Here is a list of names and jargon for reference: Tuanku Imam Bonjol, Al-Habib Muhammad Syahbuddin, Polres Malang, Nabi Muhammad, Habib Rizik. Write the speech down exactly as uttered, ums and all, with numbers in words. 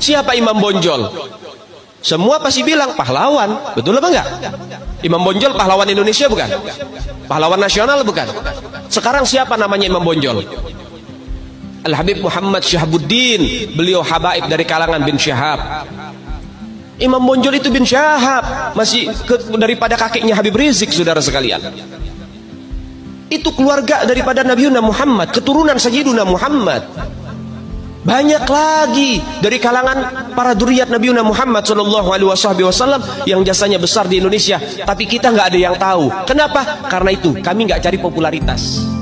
Siapa Imam Bonjol? Semua pasti bilang pahlawan, betul apa enggak? Imam Bonjol pahlawan Indonesia bukan? Pahlawan nasional bukan? Sekarang siapa namanya Imam Bonjol? Al-Habib Muhammad Syahbuddin, beliau habaib dari kalangan bin Syahab. Imam Bonjol itu bin Syahab, masih ke, daripada kakeknya Habib Rizik, saudara sekalian. Itu keluarga daripada Nabi Muhammad, keturunan Sayyiduna Muhammad. Banyak lagi dari kalangan para duriyat Nabi Muhammad shallallahu alaihi wasallam yang jasanya besar di Indonesia, tapi kita nggak ada yang tahu. Kenapa? Karena itu kami nggak cari popularitas.